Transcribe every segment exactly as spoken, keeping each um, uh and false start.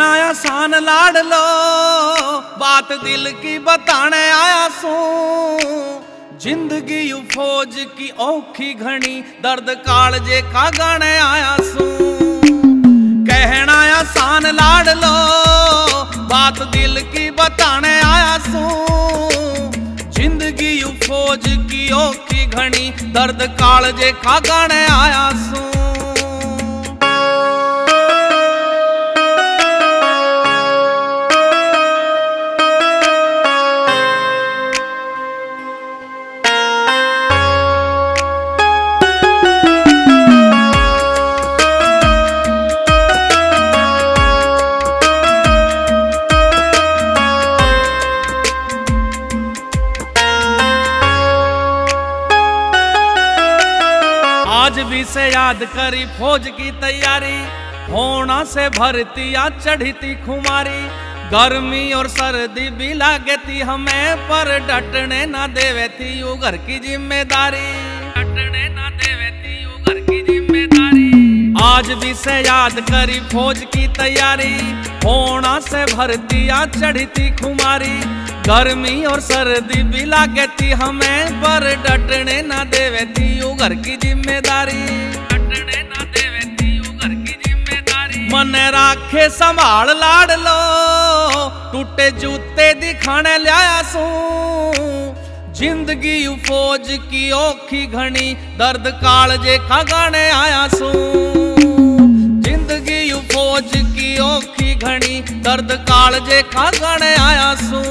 देखना आया शान लाड लो, बात दिल की बताने आया सू। जिंदगी यू फौज की औखी घनी, दर्द कालजे का गाने आया सू। कहना आया शान लाड लो, बात दिल की बताने आया सू। जिंदगी यू फौज की औखी घनी, दर्द कालजे का गाने आया सू। आज भी से याद करी फौज की तैयारी, होना से भरती या चढ़ी थी खुमारी। गर्मी और सर्दी भी लागे थी हमें, पर डटने ना देवे थी यू घर की जिम्मेदारी। डटने ना देवे थी यू घर की जिम्मेदारी। आज भी से याद करी फौज की तैयारी, होना से भरती या चढ़ी थी खुमारी। गर्मी और सर्दी भी लागे थी हमें, पर डटने ना देवे थी यू घर की जिम्मेदारी। डटने ना देवे थी यू घर की जिम्मेदारी। मन राखे संभाल लाड लो, टूटे जूते दिखाने लाया सू। जिंदगी यू फौज की औखी घनी, दर्द कालजे का गाने आया सू। जिंदगी यू फौज की औखी घनी, दर्द कालजे का गाने आया सू।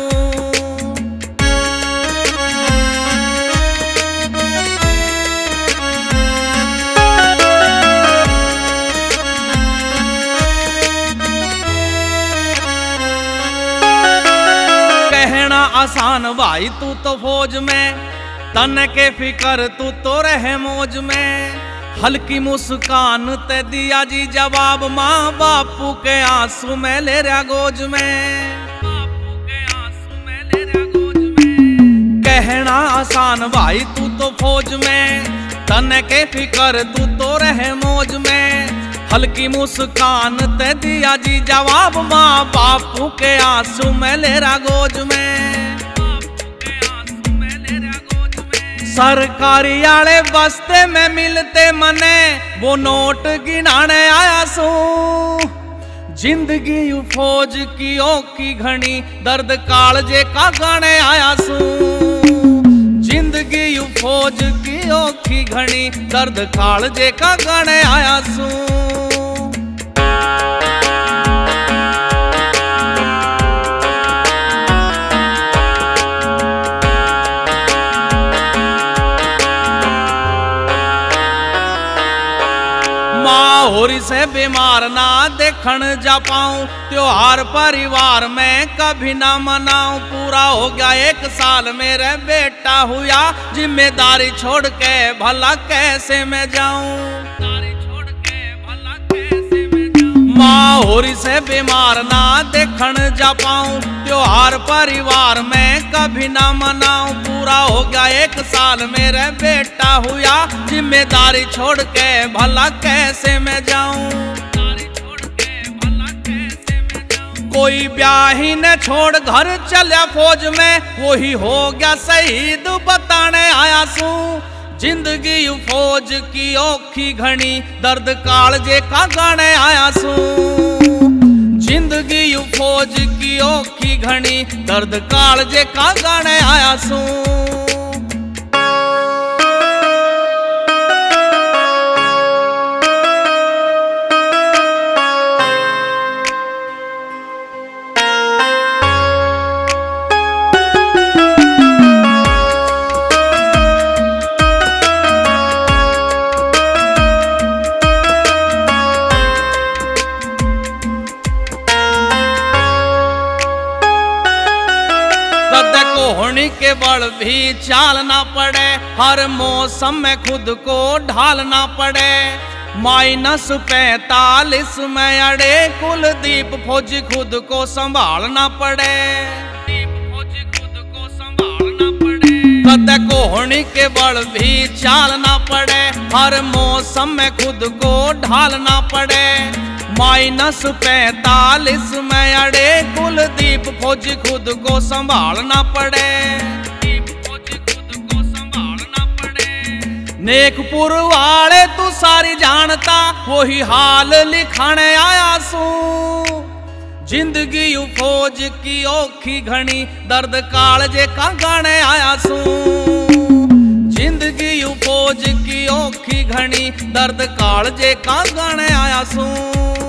आसान भाई तू तो फौज में, तन के फिकर तू तो रहे मौज में। हल्की मुस्कान ते दिया जी जवाब, माँ बापू के आंसू में ले रहा गोज में। बापू के आंसू में ले रहा गोज में। कहना आसान भाई तू तो फौज में, तन के फिकर तू तो रहे मौज में। हल्की मुस्कान ते दिया जी जवाब, माँ बापू के आंसू में ले रहा गोज में। सरकारी आले बस्ते में मिलते मने, वो नोट गिनाने आया सू। जिंदगी यू फौज की औखी घनी, दर्द कालजे का गाने आया सू। जिंदगी यू फौज की औखी घनी, दर्द कालजे का गाने आया सू। होरी से बीमार ना देखन जा पाऊं, त्योहार परिवार में कभी ना मनाऊं। पूरा हो गया एक साल मेरे बेटा हुआ, जिम्मेदारी छोड़ के भला कैसे मैं जाऊं। छोड़ के भला कैसे मैं जाऊं। माँ होरी से बीमार ना देखन जा पाऊं, त्योहार परिवार में कभी ना मनाऊं। पूरा हो गया एक साल मेरे बेटा हुआ, जिम्मेदारी छोड़ के भला कैसे मैं जाऊं। कोई ब्याही ने छोड़ घर चला फौज में, वही हो गया शहीद बताने आया सू। जिंदगी यू फौज की औखी घनी, दर्द कालजे का गाने आया सू। जिंदगी यू फौज की औखी घनी, दर्द कालजे का गाने आया सू। होने के बल भी चालना पड़े, हर मौसम में खुद को ढालना पड़े। माइनस पैतालीस में अड़े कुलदीप फौजी खुद को संभालना पड़े। फौजी खुद को संभालना पड़े। कद को होने के बल भी चालना पड़े, हर मौसम में खुद को ढालना पड़े। माइनस पैंतालीस में अड़े कुलदीप फौजी खुद को संभालना पड़े। नेकपुर वाले तू सारी जानता वही हाल लिखाने आया सू। जिंदगी फौज की औखी घनी दर्द कालजे का गाने आया सू। जिंदगी फौज की औखी घनी दर्द कालजे का गाने आया सू।